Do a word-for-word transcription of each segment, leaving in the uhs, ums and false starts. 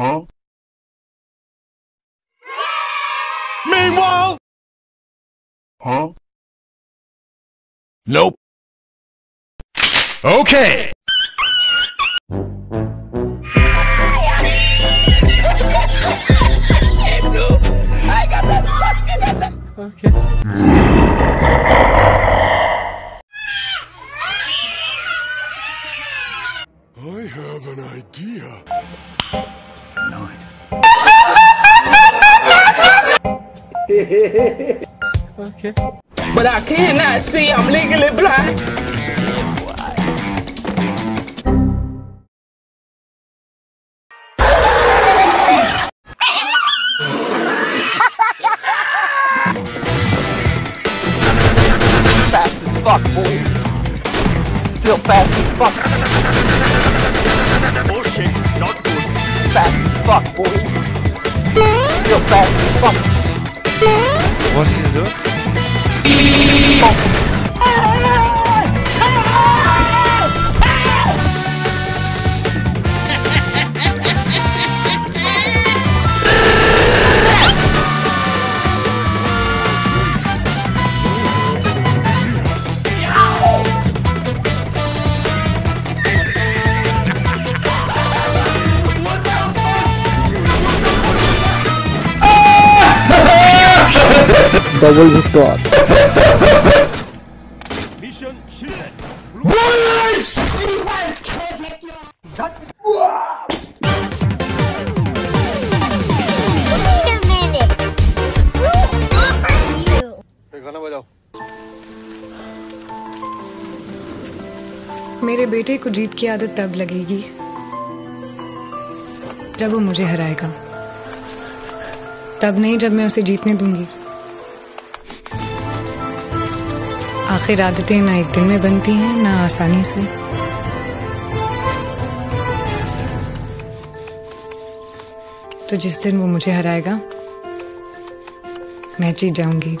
Huh? Meanwhile! Huh? Nope. Okay! Okay. I have an idea. Nice. Okay. But I cannot see. I'm legally blind. Fast as fuck, boy. Still fast as fuck. Bullshit, not good. Fast as fuck, boy. Still fast as fuck. What is it? Double victoire. Mission 실패. मेरे बेटे को जीत की आदत तब लगेगी जब वो मुझे हराएगा, तब नहीं जब मैं उसे जीतने दूंगी। आखिर आदतें ना एक दिन में बनती हैं ना आसानी से। तो जिस दिन वो मुझे हराएगा मैं जीत जाऊंगी।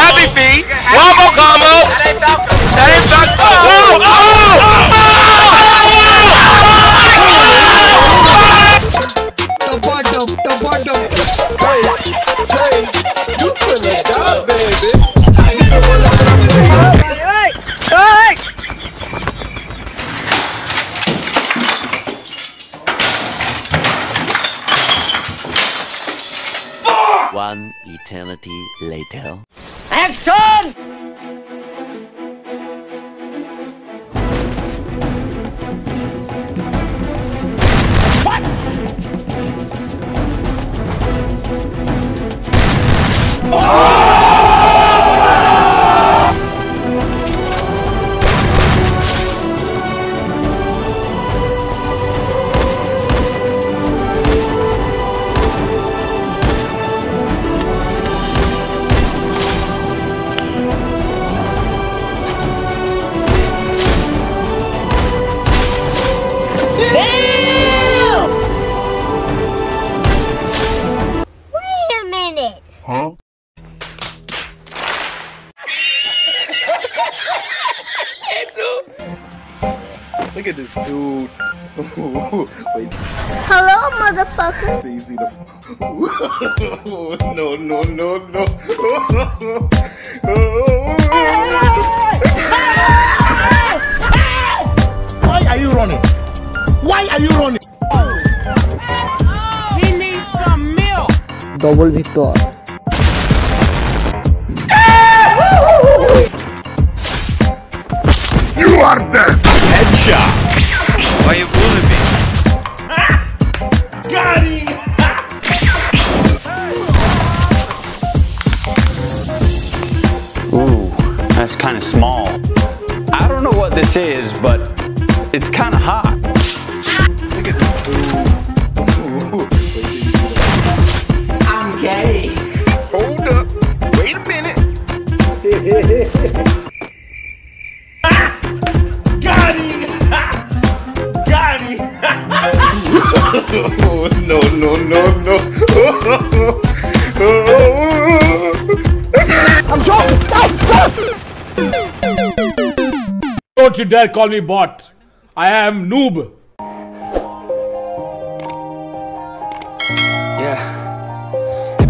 Happy feet, combo combo. One eternity later. Action! What? Oh! Huh? Look at this dude. Wait. Hello, motherfucker. It's easy to. No, no, no, no. Why are you running? Why are you running? He needs some milk. Double victor. You are dead! Headshot! Why you bullying me? Got him! Ooh, that's kind of small. I don't know what this is, but it's kind of hot. Look at this. I'm gay. Hold up. Wait a minute. Oh, no, no, no, no. you dare call me bot. I am noob. Yeah.